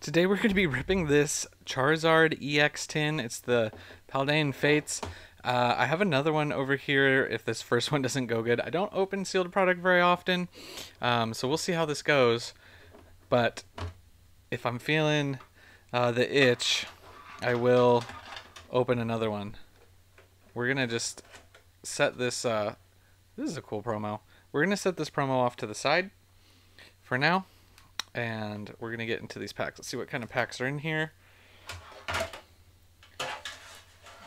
Today we're going to be ripping this Charizard EX tin. It's the Paldean Fates. I have another one over here if this first one doesn't go good. I don't open sealed product very often, so we'll see how this goes. But if I'm feeling the itch, I will open another one. We're going to just set this... this is a cool promo. We're going to set this promo off to the side for now. And we're going to get into these packs. Let's see what kind of packs are in here.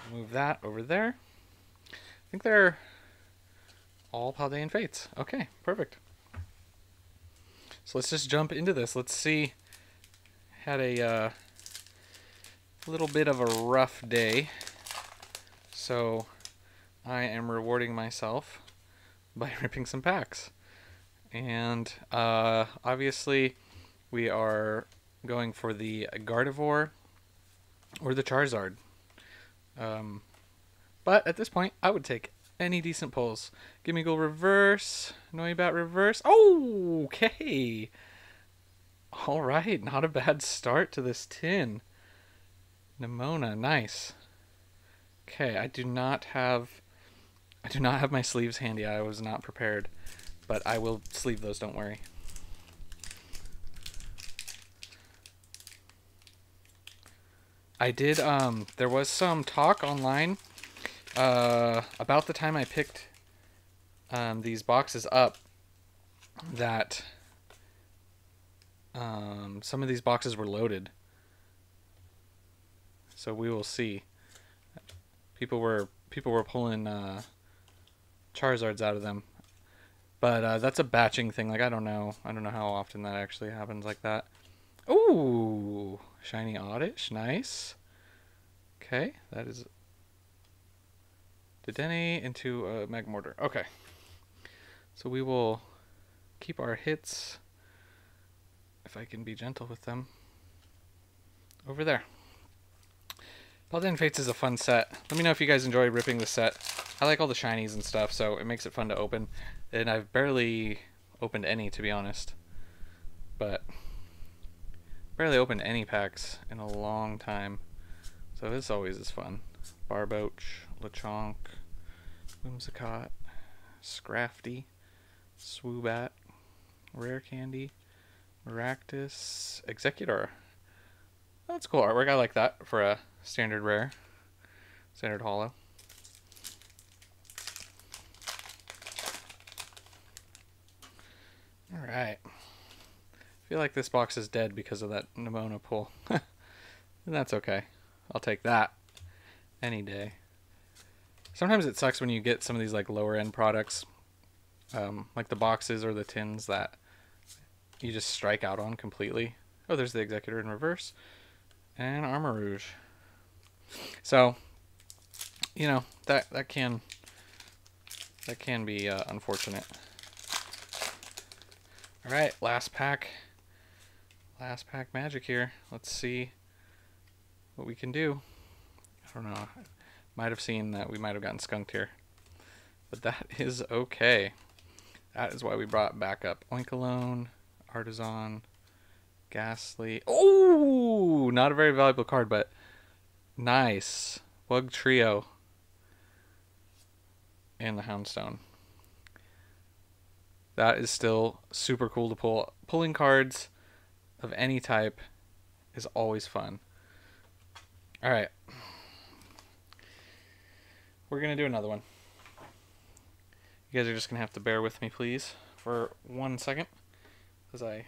Move that over there. I think they're all Paldean Fates. Okay, perfect. So let's just jump into this. Let's see. Had a little bit of a rough day. So I am rewarding myself by ripping some packs. And obviously... we are going for the Gardevoir or the Charizard. But at this point, I would take any decent pulls. Gimme go reverse. Noibat reverse. Oh, okay. All right. Not a bad start to this tin. Nemona. Nice. Okay. I do not have my sleeves handy. I was not prepared. But I will sleeve those. Don't worry. I did, there was some talk online about the time I picked these boxes up that some of these boxes were loaded. So we will see. People were pulling Charizards out of them. But that's a batching thing. Like, I don't know how often that actually happens like that. Ooh! Shiny Oddish, nice. Okay, that is Dedenne into Magmortar. Okay, so we will keep our hits, if I can be gentle with them, over there. Paldean Fates is a fun set. Let me know if you guys enjoy ripping the set. I like all the shinies and stuff, so it makes it fun to open. And I've barely opened any, to be honest. But... barely opened any packs in a long time, so this always is fun. Barboach, Lechonk, Whimsicott, Scrafty, Swoobat, Rare Candy, Maractus, Exeggutor. That's cool artwork. I like that for a standard rare, standard holo. All right. I feel like this box is dead because of that Nemona pull. And that's okay. I'll take that any day. Sometimes it sucks when you get some of these like lower end products, like the boxes or the tins that you just strike out on completely. Oh, there's the Exeggutor in reverse. And Armarouge. So, you know, that can be unfortunate. All right, last pack. Last pack magic here. Let's see what we can do. I don't know. Might have seen that we might have gotten skunked here. But that is okay. That is why we brought back up Oinkalone, Artisan, Ghastly. Oh, not a very valuable card, but nice. Bug Trio and the Houndstone. That is still super cool to pull. Pulling cards of any type is always fun. All right. We're going to do another one. You guys are just going to have to bear with me, please, for 1 second as I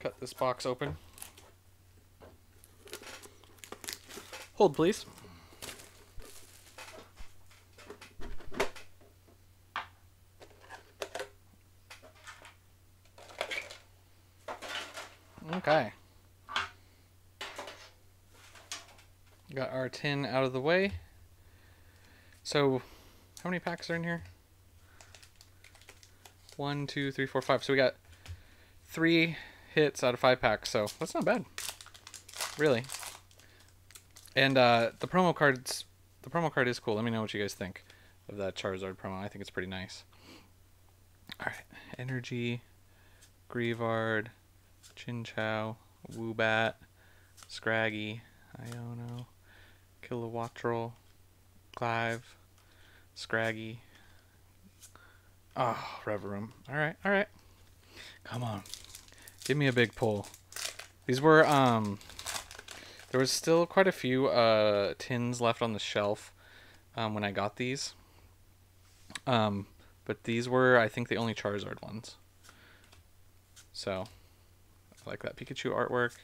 cut this box open. Hold, please. Okay. Got our tin out of the way. So, how many packs are in here? 1, 2, 3, 4, 5. So we got 3 hits out of 5 packs. So that's not bad, really. And the promo card is cool. Let me know what you guys think of that Charizard promo. I think it's pretty nice. All right, energy. Grievard, Chinchou, Woobat, Scraggy, Iono, Kilowattrel, Clive, Scraggy. Oh, Reverum. All right. Come on. Give me a big pull. These were, there was still quite a few tins left on the shelf when I got these. But these were, I think, the only Charizard ones. So, I like that Pikachu artwork.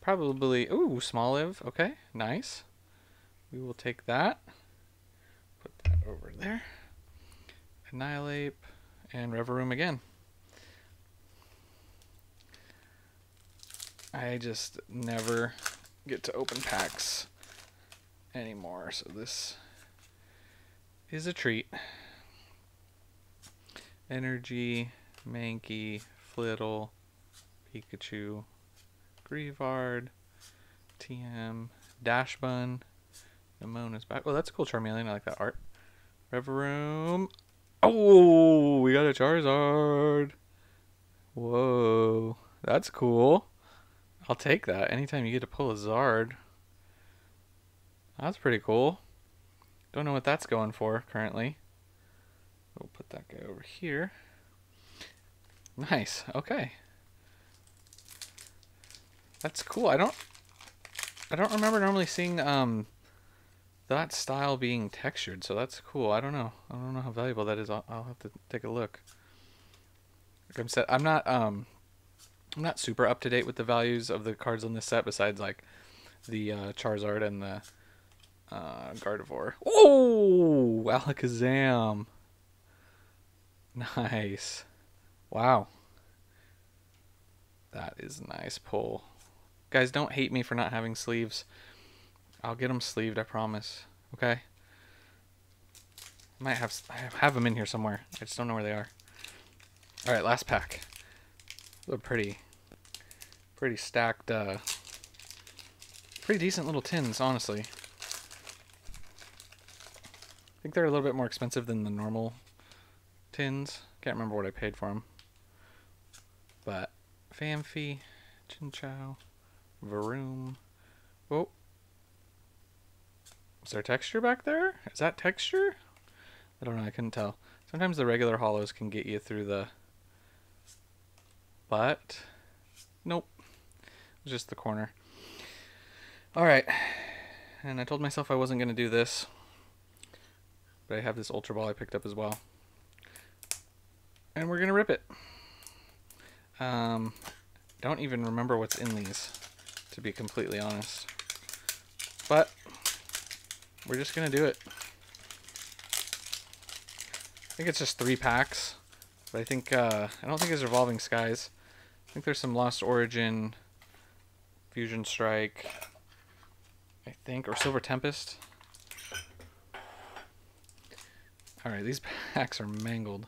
Probably, ooh, Smoliv. Okay, nice. We will take that. Put that over there. Annihilate and Reverum again. I just never get to open packs anymore, so this is a treat. Energy, Mankey, Flittle, Pikachu, Grievard, TM, Dashbun, Nemona's back. Well, that's a cool Charmeleon. I like that art. Reverum. Oh, we got a Charizard. Whoa, that's cool. I'll take that. Anytime you get to pull a Zard. That's pretty cool. Don't know what that's going for currently. We'll put that guy over here. Nice. Okay. That's cool. I don't remember normally seeing that style being textured, so that's cool. I don't know how valuable that is. I'll have to take a look. Like I'm set. I'm not super up to date with the values of the cards on this set, besides like the Charizard and the Gardevoir. Oh, Alakazam! Nice. Wow. That is a nice pull. Guys, don't hate me for not having sleeves. I'll get them sleeved, I promise. Okay. I have them in here somewhere. I just don't know where they are. All right, last pack. A pretty stacked, pretty decent little tins, honestly. I think they're a little bit more expensive than the normal tins. Can't remember what I paid for them. But Famfi, Chinchou, Varoom. Oh, is there texture back there? Is that texture? I don't know. I couldn't tell. Sometimes the regular hollows can get you through the. But, nope, it was just the corner. All right, and I told myself I wasn't going to do this, but I have this Ultra Ball I picked up as well. And we're going to rip it. Don't even remember what's in these, to be completely honest. But, we're just going to do it. I think it's just 3 packs, but I think, I don't think it's Revolving Skies. I think there's some Lost Origin, Fusion Strike, I think, or Silver Tempest. All right, these packs are mangled.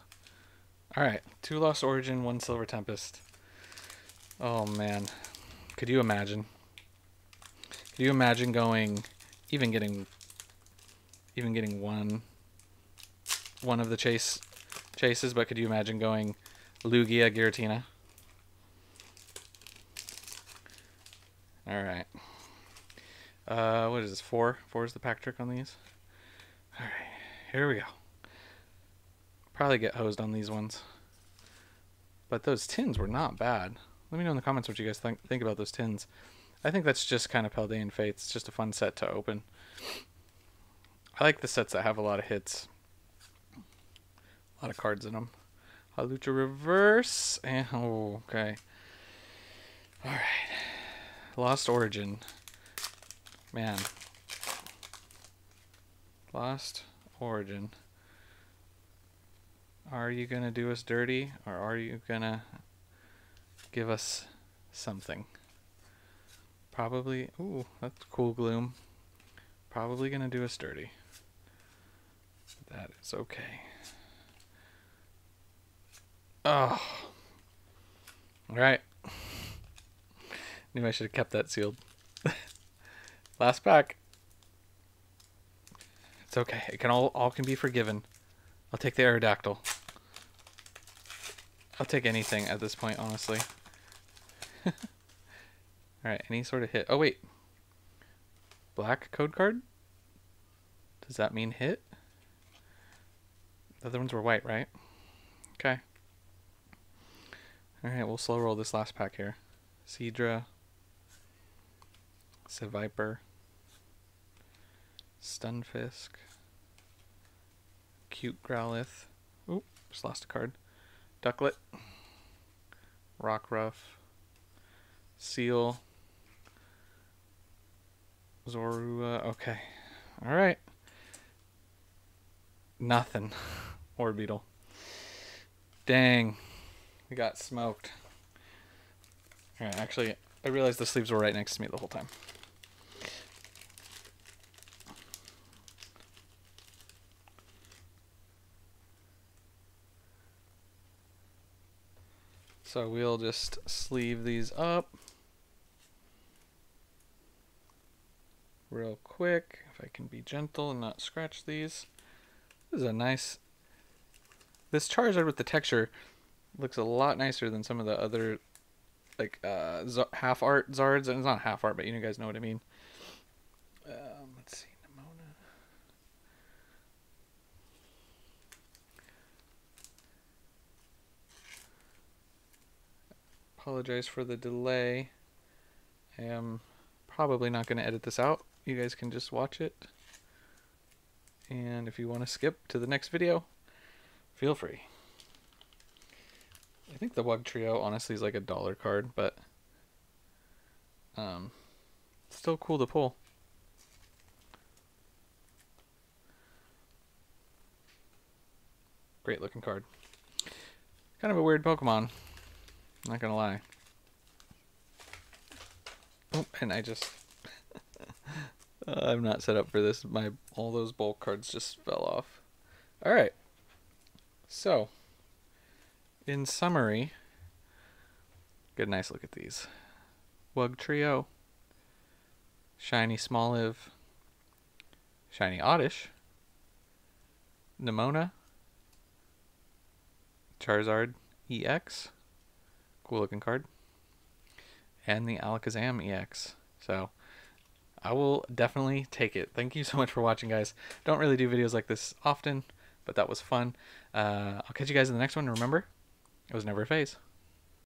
All right, 2 Lost Origin, 1 Silver Tempest. Oh man, could you imagine? Could you imagine going, even getting one of the chases? But could you imagine going Lugia, Giratina? All right. What is this? 4? 4 is the pack trick on these. All right, here we go. Probably get hosed on these ones. But those tins were not bad. Let me know in the comments what you guys think about those tins. I think that's just kind of Paldean Fates. It's just a fun set to open. I like the sets that have a lot of hits. A lot of cards in them. Halucha Reverse. And, oh, okay. All right. Lost Origin. Man. Lost Origin. Are you going to do us dirty, or are you going to give us something? Probably. Ooh, that's cool, Gloom. Probably going to do us dirty. That is okay. Oh. All right. Knew I should have kept that sealed. Last pack. It's okay. It can all can be forgiven. I'll take the Aerodactyl. I'll take anything at this point, honestly. Alright, any sort of hit. Oh, wait. Black code card? Does that mean hit? The other ones were white, right? Okay. Alright, we'll slow roll this last pack here. Seedra. Seviper. Stunfisk. Cute Growlithe. Oop, just lost a card. Ducklet. Rockruff. Seal. Zorua. Okay. Alright. Nothing. Orbeetle. Dang. We got smoked. Alright, actually, I realized the sleeves were right next to me the whole time. So we'll just sleeve these up real quick, if I can be gentle and not scratch these. This is a nice... This Charizard with the texture looks a lot nicer than some of the other, like, half-art Zards. And it's not half-art, but you guys know what I mean. Let's see, Nemona. Apologize for the delay. I am probably not going to edit this out. You guys can just watch it. And if you want to skip to the next video, feel free. I think the Bug Trio honestly is like a dollar card, but it's still cool to pull. Great looking card. Kind of a weird Pokemon, not gonna lie. Oh, and I just I'm not set up for this. All those bulk cards just fell off. Alright. So, in summary, get a nice look at these. Bug Trio, Shiny Smoliv, Shiny Oddish, Nemona, Charizard EX, cool looking card, and the Alakazam EX. So, I will definitely take it. Thank you so much for watching, guys. Don't really do videos like this often, but that was fun. I'll catch you guys in the next one. Remember, it was never a phase.